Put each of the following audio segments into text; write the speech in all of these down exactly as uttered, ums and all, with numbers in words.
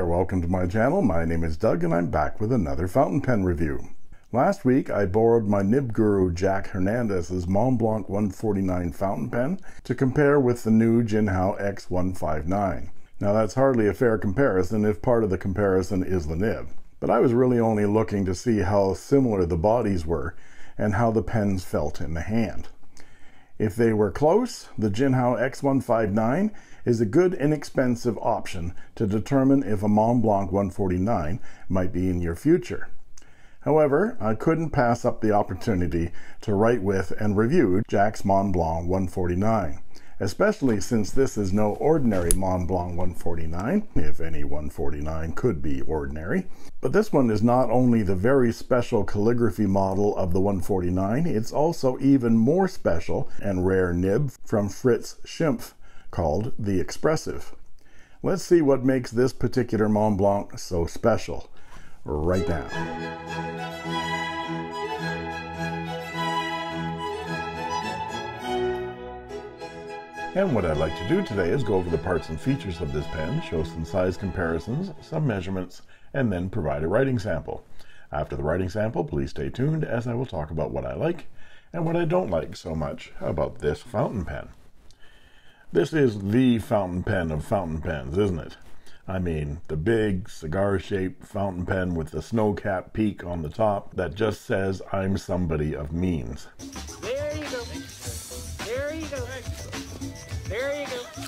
there, welcome to my channel. My name is Doug and I'm back with another fountain pen review. Last week I borrowed my nib guru Jack Hernandez's Montblanc one forty-nine fountain pen to compare with the new Jinhao X one fifty-nine. Now that's hardly a fair comparison if part of the comparison is the nib, but I was really only looking to see how similar the bodies were and how the pens felt in the hand. If they were close, the Jinhao X one fifty-nine is a good inexpensive option to determine if a Montblanc one forty-nine might be in your future. However, I couldn't pass up the opportunity to write with and review Jack's Montblanc one forty-nine, especially since this is no ordinary Montblanc one forty-nine, if any one forty-nine could be ordinary. But this one is not only the very special calligraphy model of the one forty-nine, it's also even more special and rare nib from Fritz Schimpf called the Expressive. Let's see what makes this particular Montblanc so special right now. And what I'd like to do today is go over the parts and features of this pen, show some size comparisons, some measurements, and then provide a writing sample. After the writing sample, please stay tuned as I will talk about what I like and what I don't like so much about this fountain pen. This is the fountain pen of fountain pens, isn't it? I mean, the big cigar-shaped fountain pen with the snow-capped peak on the top that just says, "I'm somebody of means." There you go. There you go. There you go.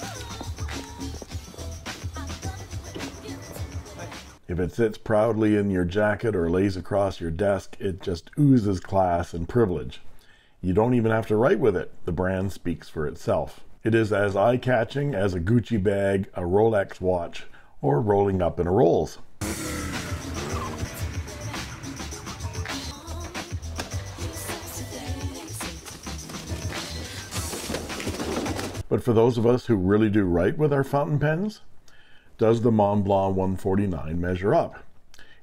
If it sits proudly in your jacket or lays across your desk, it just oozes class and privilege. You don't even have to write with it. The brand speaks for itself. It is as eye-catching as a Gucci bag, a Rolex watch, or rolling up in a Rolls. But for those of us who really do write with our fountain pens, does the Montblanc one forty-nine measure up?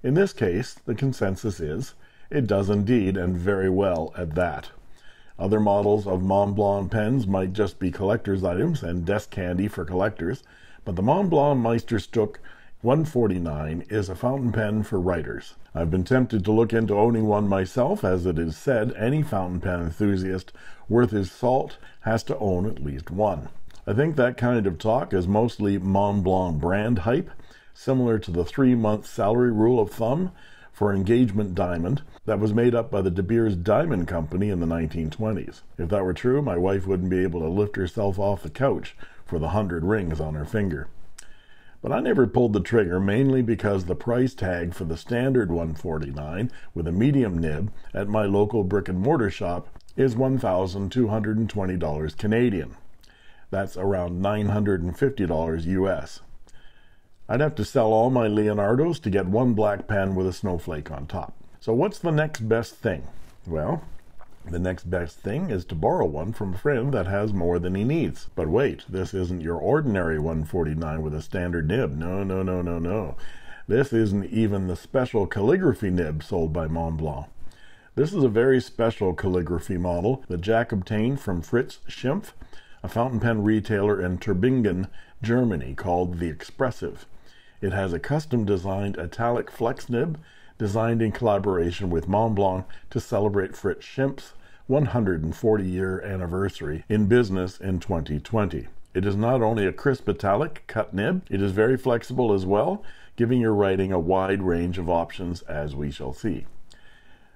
In this case, the consensus is it does indeed, and very well at that. Other models of Montblanc pens might just be collector's items and desk candy for collectors, but the Montblanc Meisterstück one forty-nine is a fountain pen for writers. I've been tempted to look into owning one myself, as it is said any fountain pen enthusiast worth his salt has to own at least one. I think that kind of talk is mostly Montblanc brand hype, similar to the three-month salary rule of thumb for engagement diamond that was made up by the De Beers Diamond Company in the nineteen twenties. If that were true, my wife wouldn't be able to lift herself off the couch for the hundred rings on her finger. But I never pulled the trigger, mainly because the price tag for the standard one forty-nine with a medium nib at my local brick and mortar shop is one thousand two hundred twenty dollars Canadian. That's around nine hundred fifty dollars U S. I'd have to sell all my Leonardos to get one black pen with a snowflake on top. So what's the next best thing? Well, the next best thing is to borrow one from a friend that has more than he needs. But wait, this isn't your ordinary one forty-nine with a standard nib. No, no, no, no, no. This isn't even the special calligraphy nib sold by Montblanc. This is a very special calligraphy model that Jack obtained from Fritz Schimpf, a fountain pen retailer in Tübingen, Germany, called the Expressive. It has a custom-designed italic flex nib designed in collaboration with Montblanc to celebrate Fritz Schimpf's one hundred forty year anniversary in business in twenty twenty. It is not only a crisp italic cut nib, it is very flexible as well, giving your writing a wide range of options, as we shall see.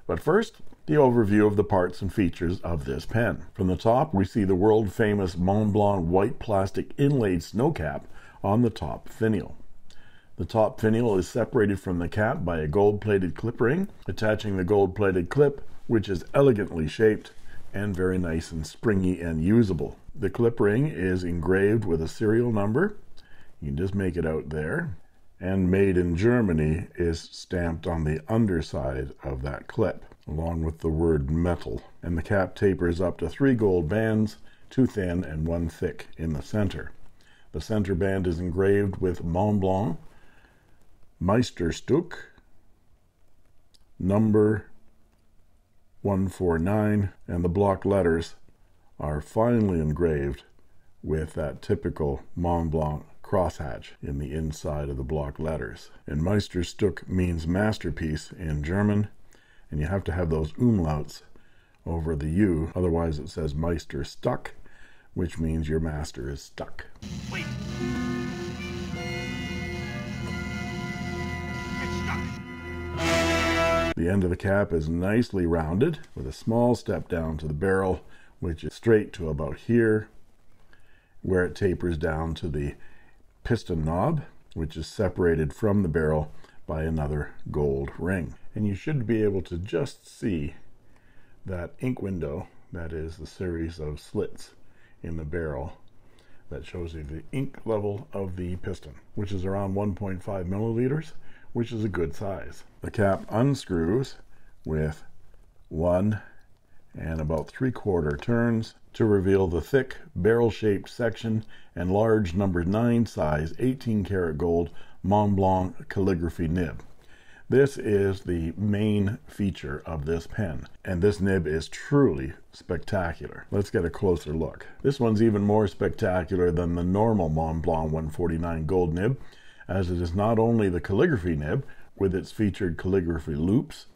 But first, the overview of the parts and features of this pen. From the top, we see the world-famous Montblanc white plastic inlaid snow cap on the top finial. The top finial is separated from the cap by a gold-plated clip ring, attaching the gold-plated clip, which is elegantly shaped and very nice and springy and usable. The clip ring is engraved with a serial number. You can just make it out there. And "Made in Germany" is stamped on the underside of that clip, along with the word metal. And the cap tapers up to three gold bands, two thin and one thick, in the center. The center band is engraved with Montblanc, Meisterstück, number one forty-nine, and the block letters are finely engraved with that typical Montblanc crosshatch in the inside of the block letters. And Meisterstück means masterpiece in German, and you have to have those umlauts over the U, otherwise it says Meisterstück, which means your master is stuck. Wait. The end of the cap is nicely rounded with a small step down to the barrel, which is straight to about here, where it tapers down to the piston knob, which is separated from the barrel by another gold ring. And you should be able to just see that ink window, that is the series of slits in the barrel that shows you the ink level of the piston, which is around one point five milliliters, which is a good size. The cap unscrews with one and about three quarter turns to reveal the thick barrel-shaped section and large number nine size eighteen karat gold Montblanc calligraphy nib. This is the main feature of this pen, and this nib is truly spectacular. Let's get a closer look. This one's even more spectacular than the normal Montblanc one forty-nine gold nib, as it is not only the calligraphy nib with its featured calligraphy loops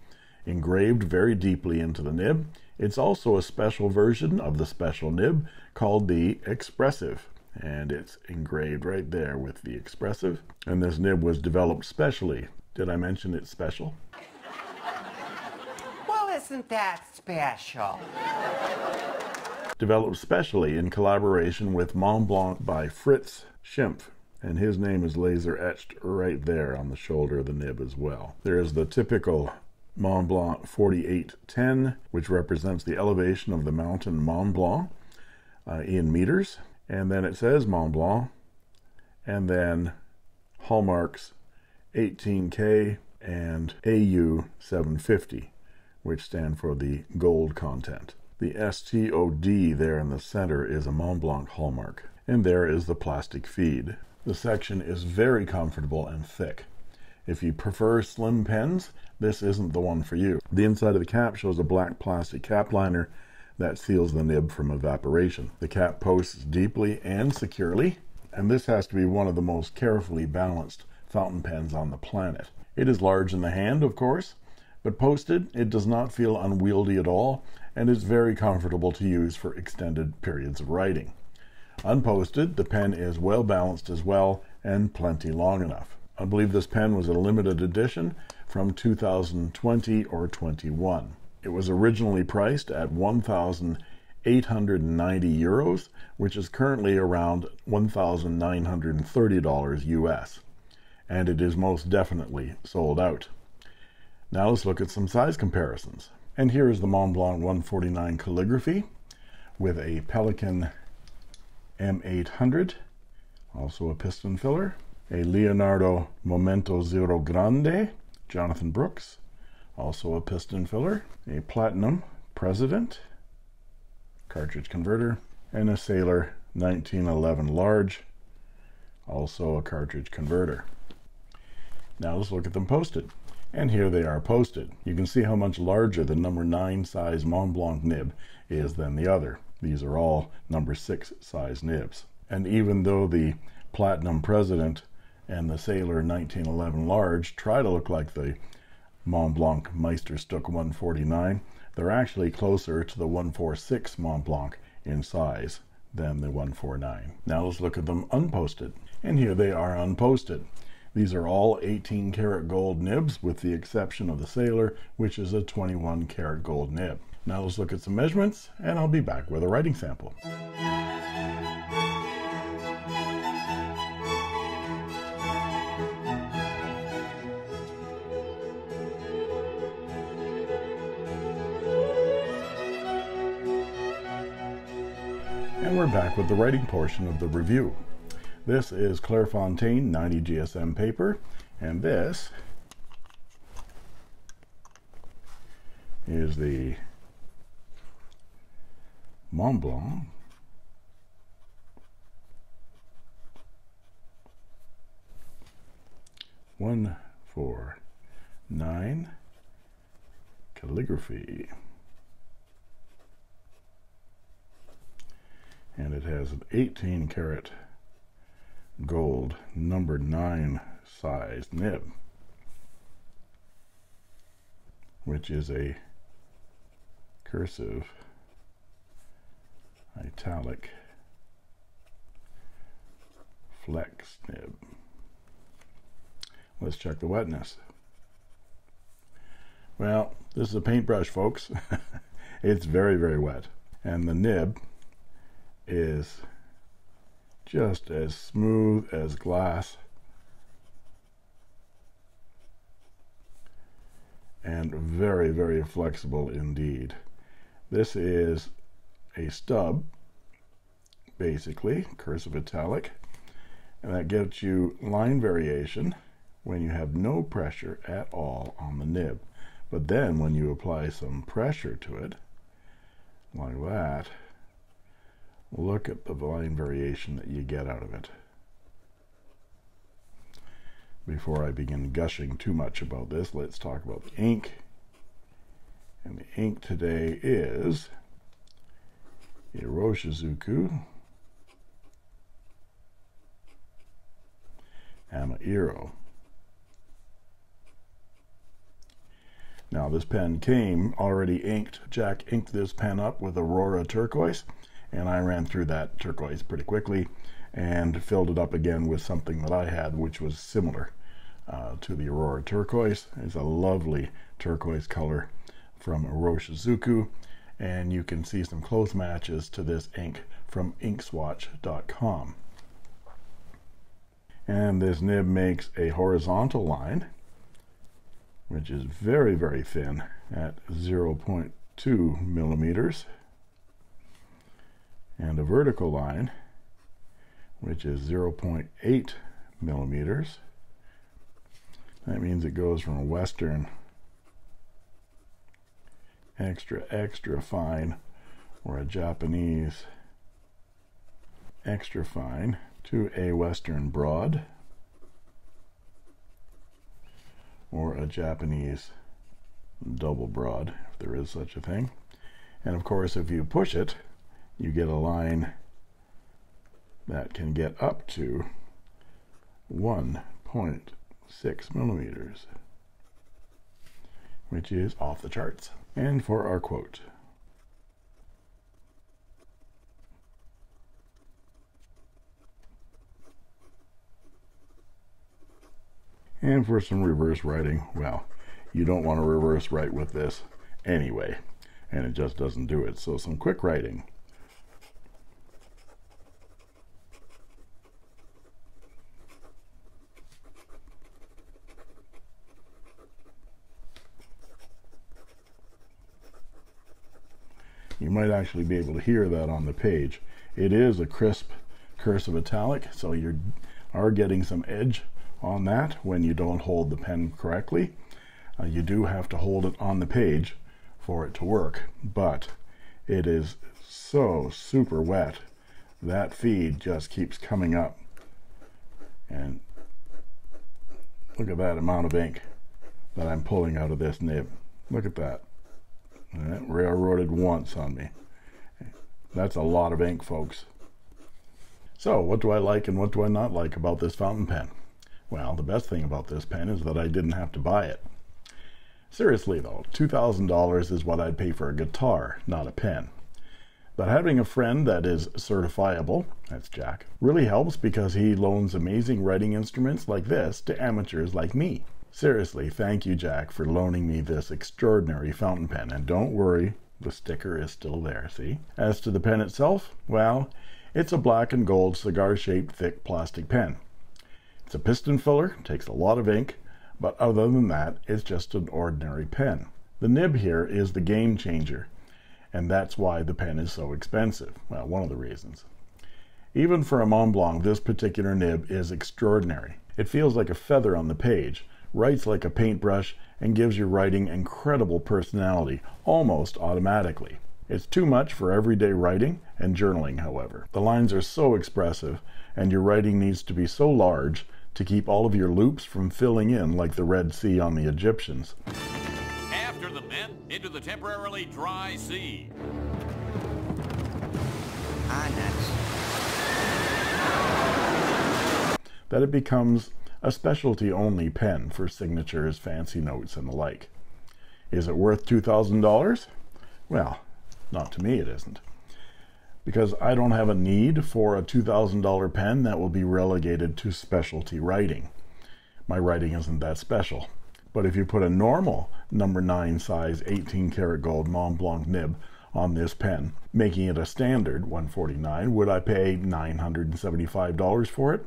engraved very deeply into the nib, it's also a special version of the special nib called the Expressive, and it's engraved right there with the Expressive. And this nib was developed specially. Did I mention it's special? Well, isn't that special? Developed specially in collaboration with Montblanc by Fritz Schimpf. And his name is laser etched right there on the shoulder of the nib as well. There is the typical Montblanc forty-eight ten, which represents the elevation of the mountain Montblanc uh, in meters. And then it says Montblanc, and then hallmarks eighteen K and A U seven fifty, which stand for the gold content. The S T O D there in the center is a Montblanc hallmark. And there is the plastic feed. The section is very comfortable and thick. If you prefer slim pens, this isn't the one for you. The inside of the cap shows a black plastic cap liner that seals the nib from evaporation. The cap posts deeply and securely, and this has to be one of the most carefully balanced fountain pens on the planet. It is large in the hand, of course, but posted, it does not feel unwieldy at all, and is very comfortable to use for extended periods of writing. Unposted, the pen is well balanced as well, and plenty long enough. I believe this pen was a limited edition from two thousand twenty or twenty-one. It was originally priced at one thousand eight hundred ninety euros, which is currently around one thousand nine hundred thirty dollars U S, and it is most definitely sold out. Now let's look at some size comparisons. And here is the Montblanc one forty-nine calligraphy with a Pelican M eight hundred, also a piston filler, a Leonardo Momento Zero Grande, Jonathan Brooks, also a piston filler, a Platinum President, cartridge converter, and a Sailor nineteen eleven large, also a cartridge converter. Now let's look at them posted. And here they are posted. You can see how much larger the number nine size Montblanc nib is than the other. These are all number six size nibs. And even though the Platinum President and the Sailor nineteen eleven large try to look like the Montblanc Meisterstück one forty-nine, they're actually closer to the one forty-six Montblanc in size than the one forty-nine. Now let's look at them unposted. And here they are unposted. These are all eighteen karat gold nibs, with the exception of the Sailor, which is a twenty-one karat gold nib. Now let's look at some measurements, and I'll be back with a writing sample. And we're back with the writing portion of the review. This is Clairefontaine ninety G S M paper, and this is the Montblanc one forty-nine calligraphy, and it has an eighteen karat gold number nine size nib, which is a cursive italic flex nib. Let's check the wetness. Well, this is a paintbrush, folks. It's very, very wet, and the nib is just as smooth as glass and very, very flexible indeed. This is a stub, basically cursive italic, and that gives you line variation when you have no pressure at all on the nib. But then when you apply some pressure to it like that, look at the line variation that you get out of it. Before I begin gushing too much about this, let's talk about the ink. And the ink today is Iroshizuku, Ama Iro. Now this pen came already inked. Jack inked this pen up with Aurora turquoise, and I ran through that turquoise pretty quickly and filled it up again with something that I had, which was similar uh, to the Aurora turquoise. It's a lovely turquoise color from Iroshizuku, and you can see some close matches to this ink from ink swatch dot com. And this nib makes a horizontal line, which is very, very thin at zero point two millimeters, and a vertical line which is zero point eight millimeters. That means it goes from a western extra extra fine or a Japanese extra fine to a western broad or a Japanese double broad, if there is such a thing. And of course, if you push it, you get a line that can get up to one point six millimeters, which is off the charts. And for our quote, and for some reverse writing, well, you don't want to reverse write with this anyway, and it just doesn't do it. So some quick writing. You might actually be able to hear that on the page. It is a crisp cursive italic, so you are getting some edge on that when you don't hold the pen correctly. Uh, you do have to hold it on the page for it to work, but it is so super wet, that feed just keeps coming up, and look at that amount of ink that I'm pulling out of this nib. Look at that. That railroaded once on me. That's a lot of ink, folks. So what do I like and what do I not like about this fountain pen? Well, the best thing about this pen is that I didn't have to buy it. Seriously though, two thousand dollars is what I'd pay for a guitar, not a pen. But having a friend that is certifiable, that's Jack, really helps, because he loans amazing writing instruments like this to amateurs like me. Seriously, thank you, Jack, for loaning me this extraordinary fountain pen. And don't worry, the sticker is still there, see? As to the pen itself, well, it's a black and gold cigar-shaped thick plastic pen. It's a piston filler, takes a lot of ink, but other than that, it's just an ordinary pen. The nib here is the game changer, and that's why the pen is so expensive. Well, one of the reasons. Even for a Montblanc, this particular nib is extraordinary. It feels like a feather on the page, writes like a paintbrush, and gives your writing incredible personality almost automatically. It's too much for everyday writing and journaling, however. The lines are so expressive, and your writing needs to be so large to keep all of your loops from filling in like the Red Sea on the Egyptians. After the men, into the temporarily dry sea. Ah, nuts. that it becomes a specialty-only pen for signatures, fancy notes, and the like. Is it worth two thousand dollars? Well, not to me it isn't, because I don't have a need for a two thousand dollar pen that will be relegated to specialty writing. My writing isn't that special. But if you put a normal number nine size eighteen karat gold Montblanc nib on this pen, making it a standard one forty-nine, would I pay nine hundred seventy-five dollars for it?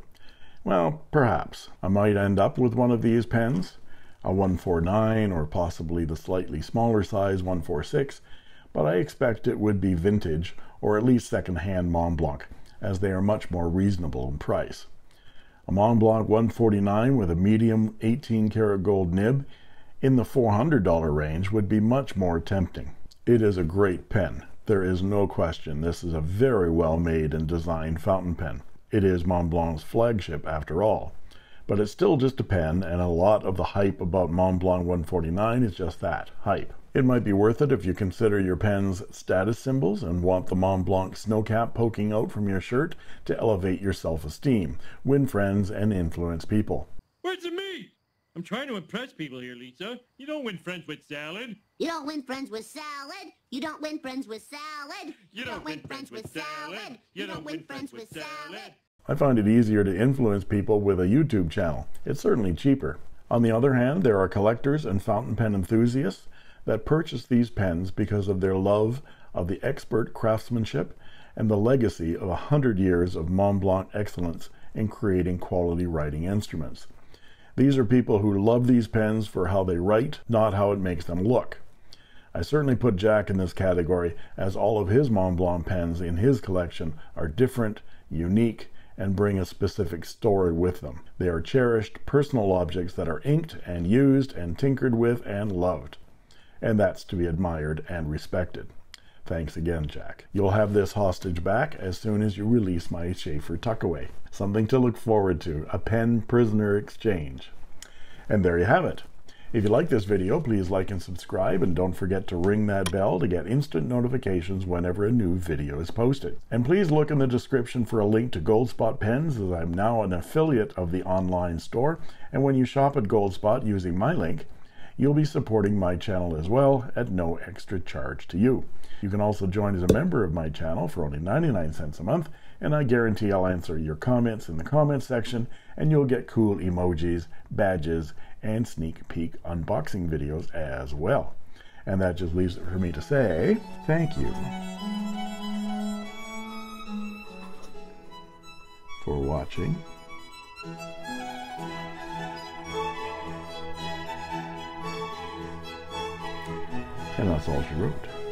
Well, perhaps. I might end up with one of these pens, a one forty-nine or possibly the slightly smaller size one forty-six, but I expect it would be vintage or at least second-hand Montblanc, as they are much more reasonable in price. A Montblanc one forty-nine with a medium eighteen karat gold nib in the four hundred dollar range would be much more tempting. It is a great pen. There is no question this is a very well-made and designed fountain pen. It is Montblanc's flagship after all. But it's still just a pen, and a lot of the hype about Montblanc one forty-nine is just that, hype. It might be worth it if you consider your pen's status symbols and want the Montblanc snowcap poking out from your shirt to elevate your self-esteem, win friends, and influence people. Words of me! I'm trying to impress people here, Lisa. You don't win friends with salad. You don't win friends with salad. You don't win friends with salad. You don't win friends with salad. You don't win friends with salad. I find it easier to influence people with a YouTube channel. It's certainly cheaper. On the other hand, there are collectors and fountain pen enthusiasts that purchase these pens because of their love of the expert craftsmanship and the legacy of a hundred years of Montblanc excellence in creating quality writing instruments. These are people who love these pens for how they write, not how it makes them look. I certainly put Jack in this category, as all of his Montblanc pens in his collection are different, unique, and bring a specific story with them. They are cherished personal objects that are inked and used and tinkered with and loved. And that's to be admired and respected. Thanks again, Jack. You'll have this hostage back as soon as you release my Schaefer tuckaway. Something to look forward to, a pen prisoner exchange. And there you have it. If you like this video, please like and subscribe, and don't forget to ring that bell to get instant notifications whenever a new video is posted. And please look in the description for a link to Goldspot Pens, as I'm now an affiliate of the online store, and when you shop at Goldspot using my link, you'll be supporting my channel as well at no extra charge to you. You can also join as a member of my channel for only ninety-nine cents a month, and I guarantee I'll answer your comments in the comments section, and you'll get cool emojis, badges, and sneak peek unboxing videos as well. And that just leaves it for me to say thank you for watching. And that's all she wrote.